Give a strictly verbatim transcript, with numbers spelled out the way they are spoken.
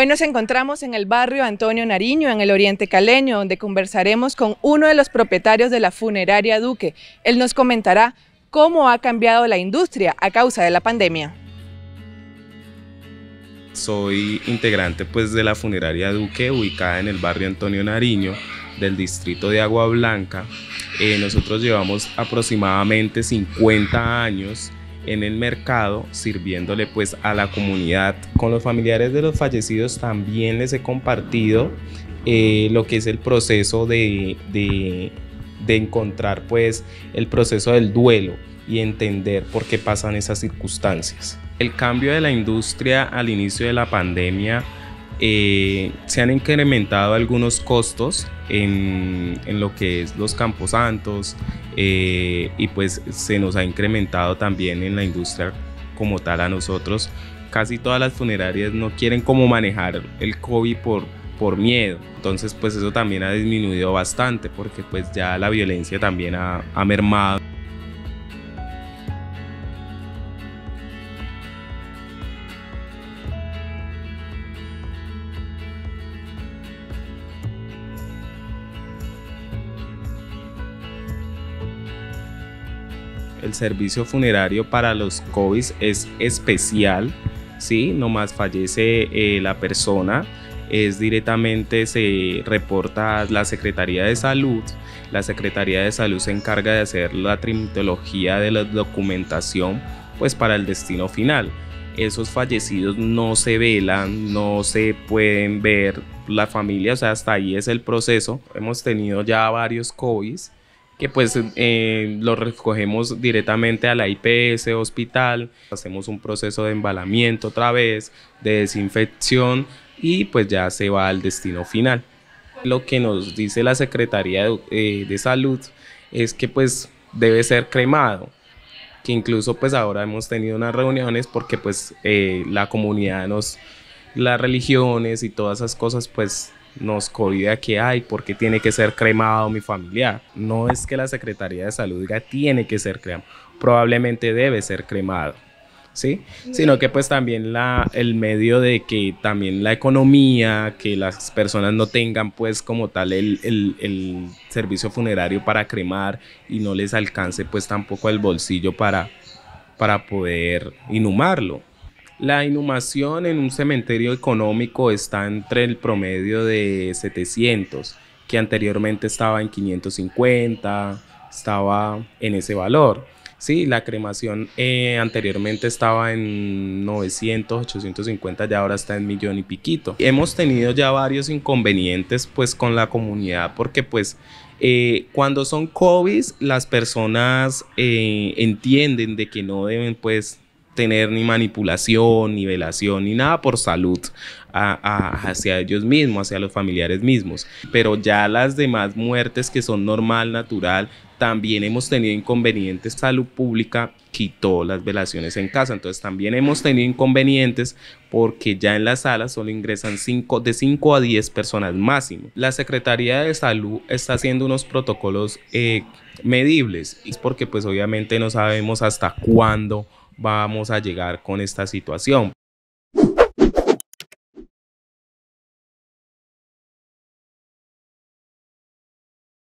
Hoy nos encontramos en el barrio Antonio Nariño, en el Oriente Caleño, donde conversaremos con uno de los propietarios de la Funeraria Duque. Él nos comentará cómo ha cambiado la industria a causa de la pandemia. Soy integrante pues, de la Funeraria Duque, ubicada en el barrio Antonio Nariño, del distrito de Agua Blanca. Eh, nosotros llevamos aproximadamente cincuenta años en el mercado, sirviéndole pues a la comunidad. Con los familiares de los fallecidos también les he compartido eh, lo que es el proceso de, de, de encontrar pues el proceso del duelo y entender por qué pasan esas circunstancias. El cambio de la industria al inicio de la pandemia, eh, se han incrementado algunos costos en, en lo que es los camposantos, eh, y pues se nos ha incrementado también en la industria como tal a nosotros. Casi todas las funerarias no quieren como manejar el COVID por, por miedo, entonces pues eso también ha disminuido bastante porque pues ya la violencia también ha, ha mermado. El servicio funerario para los COVID es especial, ¿sí? Nomás fallece eh, la persona, es directamente se reporta a la Secretaría de Salud. La Secretaría de Salud se encarga de hacer la tramitología de la documentación pues, para el destino final. Esos fallecidos no se velan, no se pueden ver la familia, o sea, hasta ahí es el proceso. Hemos tenido ya varios COVID que pues eh, lo recogemos directamente a la I P S, hospital, hacemos un proceso de embalamiento otra vez, de desinfección y pues ya se va al destino final. Lo que nos dice la Secretaría de, eh, de Salud es que pues debe ser cremado, que incluso pues ahora hemos tenido unas reuniones porque pues eh, la comunidad, nos, las religiones y todas esas cosas pues nos codea que hay, porque tiene que ser cremado mi familiar. No es que la Secretaría de Salud diga tiene que ser cremado, probablemente debe ser cremado, ¿sí? Sí. Sino que pues también la, el medio de que también la economía, que las personas no tengan pues como tal el, el, el servicio funerario para cremar y no les alcance pues tampoco el bolsillo para, para poder inhumarlo. La inhumación en un cementerio económico está entre el promedio de setecientos, que anteriormente estaba en quinientos cincuenta, estaba en ese valor. Sí, la cremación eh, anteriormente estaba en novecientos, ochocientos cincuenta, ya ahora está en millón y piquito. Hemos tenido ya varios inconvenientes pues con la comunidad porque pues eh, cuando son COVID las personas eh, entienden de que no deben pues tener ni manipulación, ni velación, ni nada por salud a, a, hacia ellos mismos, hacia los familiares mismos. Pero ya las demás muertes que son normal, natural, también hemos tenido inconvenientes. Salud Pública quitó las velaciones en casa, entonces también hemos tenido inconvenientes porque ya en las salas solo ingresan cinco, de cinco a diez personas máximo. La Secretaría de Salud está haciendo unos protocolos eh, medibles, es porque pues obviamente no sabemos hasta cuándo vamos a llegar con esta situación.